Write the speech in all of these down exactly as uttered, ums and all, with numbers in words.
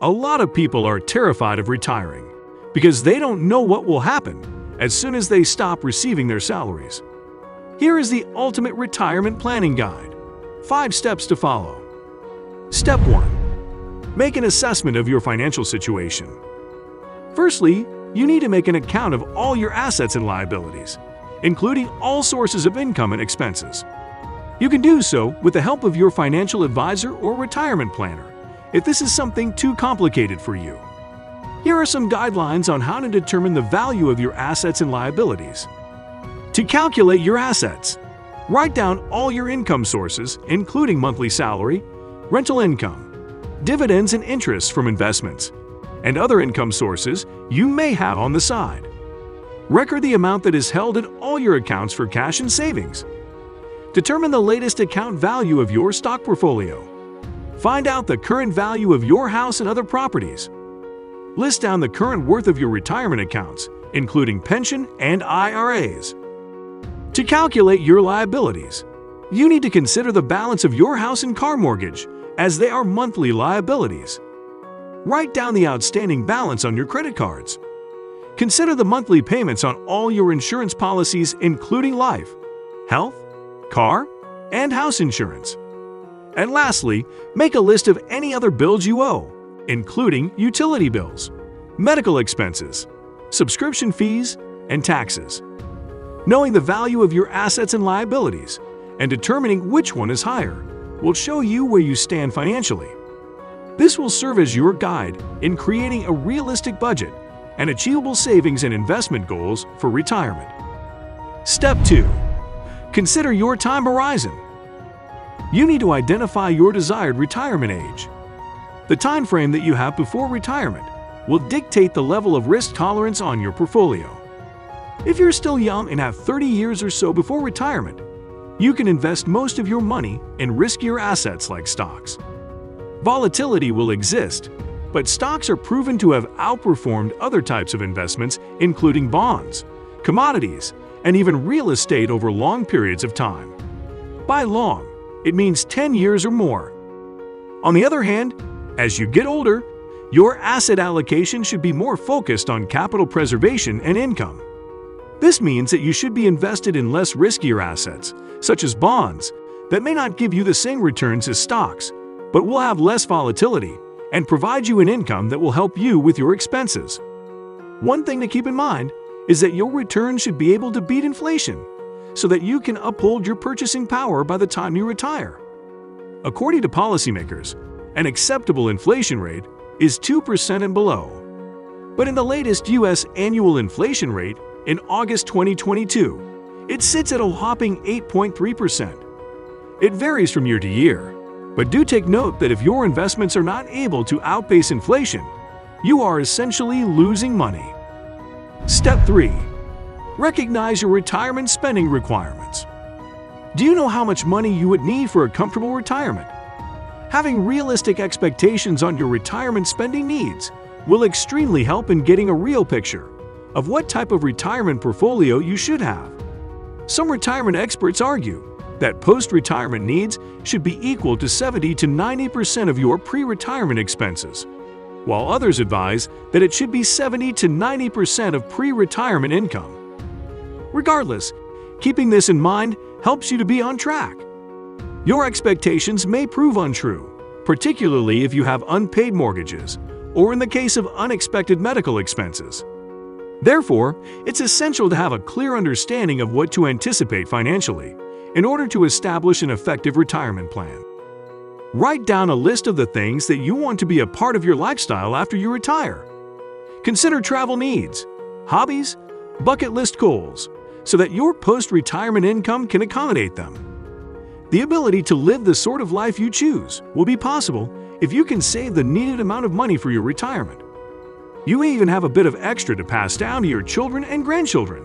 A lot of people are terrified of retiring because they don't know what will happen as soon as they stop receiving their salaries. Here is the ultimate retirement planning guide. Five steps to follow. Step one. Make an assessment of your financial situation. Firstly, you need to make an account of all your assets and liabilities, including all sources of income and expenses. You can do so with the help of your financial advisor or retirement planner, if this is something too complicated for you. Here are some guidelines on how to determine the value of your assets and liabilities. To calculate your assets, write down all your income sources, including monthly salary, rental income, dividends and interest from investments, and other income sources you may have on the side. Record the amount that is held in all your accounts for cash and savings. Determine the latest account value of your stock portfolio. Find out the current value of your house and other properties. List down the current worth of your retirement accounts, including pension and I R As. To calculate your liabilities, you need to consider the balance of your house and car mortgage, as they are monthly liabilities. Write down the outstanding balance on your credit cards. Consider the monthly payments on all your insurance policies, including life, health, car, and house insurance. And lastly, make a list of any other bills you owe, including utility bills, medical expenses, subscription fees, and taxes. Knowing the value of your assets and liabilities and determining which one is higher will show you where you stand financially. This will serve as your guide in creating a realistic budget and achievable savings and investment goals for retirement. Step two. Consider your time horizon. You need to identify your desired retirement age. The time frame that you have before retirement will dictate the level of risk tolerance on your portfolio. If you're still young and have thirty years or so before retirement, you can invest most of your money in riskier assets like stocks. Volatility will exist, but stocks are proven to have outperformed other types of investments, including bonds, commodities, and even real estate over long periods of time. By long, it means ten years or more. On the other hand, as you get older, your asset allocation should be more focused on capital preservation and income. This means that you should be invested in less riskier assets, such as bonds, that may not give you the same returns as stocks, but will have less volatility and provide you an income that will help you with your expenses. One thing to keep in mind is that your return should be able to beat inflation, so that you can uphold your purchasing power by the time you retire. According to policymakers, an acceptable inflation rate is two percent and below. But in the latest U S annual inflation rate in August twenty twenty-two, it sits at a whopping eight point three percent. It varies from year to year, but do take note that if your investments are not able to outpace inflation, you are essentially losing money. Step three. Recognize your retirement spending requirements. Do you know how much money you would need for a comfortable retirement? Having realistic expectations on your retirement spending needs will extremely help in getting a real picture of what type of retirement portfolio you should have. Some retirement experts argue that post-retirement needs should be equal to seventy to ninety percent of your pre-retirement expenses, while others advise that it should be seventy to ninety percent of pre-retirement income. Regardless, keeping this in mind helps you to be on track. Your expectations may prove untrue, particularly if you have unpaid mortgages or in the case of unexpected medical expenses. Therefore, it's essential to have a clear understanding of what to anticipate financially in order to establish an effective retirement plan. Write down a list of the things that you want to be a part of your lifestyle after you retire. Consider travel needs, hobbies, bucket list goals, so that your post-retirement income can accommodate them. The ability to live the sort of life you choose will be possible if you can save the needed amount of money for your retirement. You may even have a bit of extra to pass down to your children and grandchildren.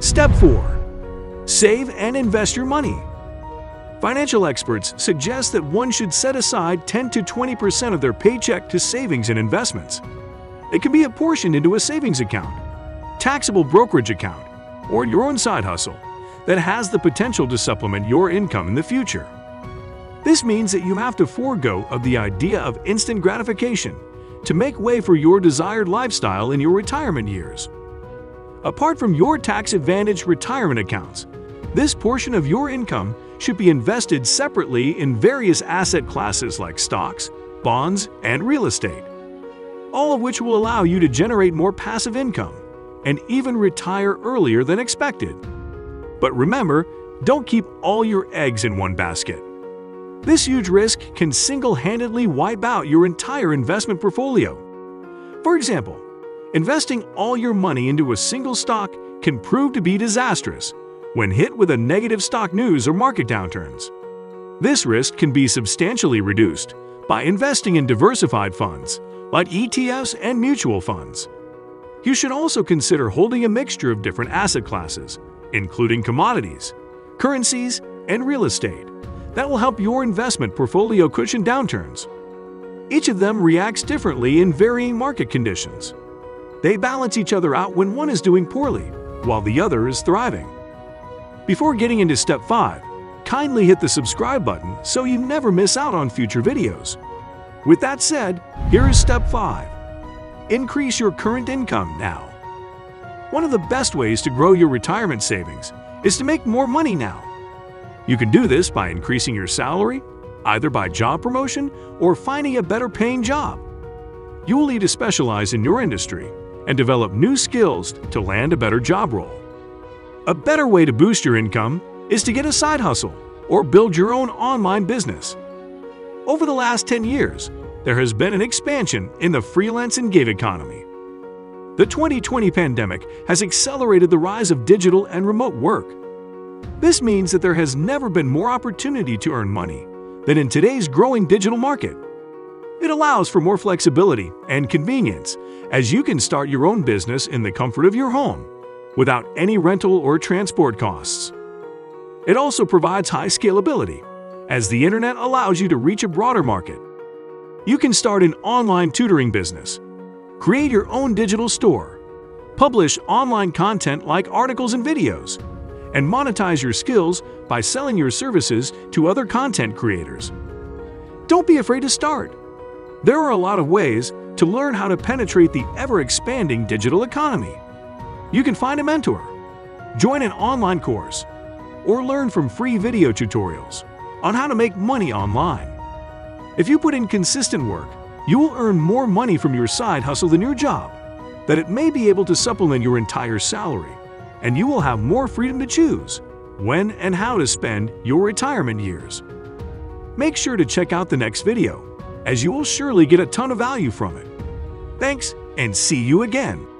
Step four. Save and invest your money. Financial experts suggest that one should set aside ten to twenty percent of their paycheck to savings and investments. It can be apportioned into a savings account, taxable brokerage account, or your own side hustle that has the potential to supplement your income in the future. This means that you have to forego of the idea of instant gratification to make way for your desired lifestyle in your retirement years. Apart from your tax-advantaged retirement accounts, this portion of your income should be invested separately in various asset classes like stocks, bonds, and real estate, all of which will allow you to generate more passive income and even retire earlier than expected. But remember, don't keep all your eggs in one basket. This huge risk can single-handedly wipe out your entire investment portfolio. For example, investing all your money into a single stock can prove to be disastrous when hit with a negative stock news or market downturns. This risk can be substantially reduced by investing in diversified funds like E T Fs and mutual funds. You should also consider holding a mixture of different asset classes, including commodities, currencies, and real estate, that will help your investment portfolio cushion downturns. Each of them reacts differently in varying market conditions. They balance each other out when one is doing poorly, while the other is thriving. Before getting into step five, kindly hit the subscribe button so you never miss out on future videos. With that said, here is step five. Increase your current income now. One of the best ways to grow your retirement savings is to make more money now. You can do this by increasing your salary, either by job promotion or finding a better paying job. You will need to specialize in your industry and develop new skills to land a better job role. A better way to boost your income is to get a side hustle or build your own online business. Over the last ten years, there has been an expansion in the freelance and gig economy. The twenty twenty pandemic has accelerated the rise of digital and remote work. This means that there has never been more opportunity to earn money than in today's growing digital market. It allows for more flexibility and convenience, as you can start your own business in the comfort of your home without any rental or transport costs. It also provides high scalability, as the internet allows you to reach a broader market. You can start an online tutoring business, create your own digital store, publish online content like articles and videos, and monetize your skills by selling your services to other content creators. Don't be afraid to start. There are a lot of ways to learn how to penetrate the ever-expanding digital economy. You can find a mentor, join an online course, or learn from free video tutorials on how to make money online. If you put in consistent work, you will earn more money from your side hustle than your job, that it may be able to supplement your entire salary, and you will have more freedom to choose when and how to spend your retirement years. Make sure to check out the next video, as you will surely get a ton of value from it. Thanks, and see you again!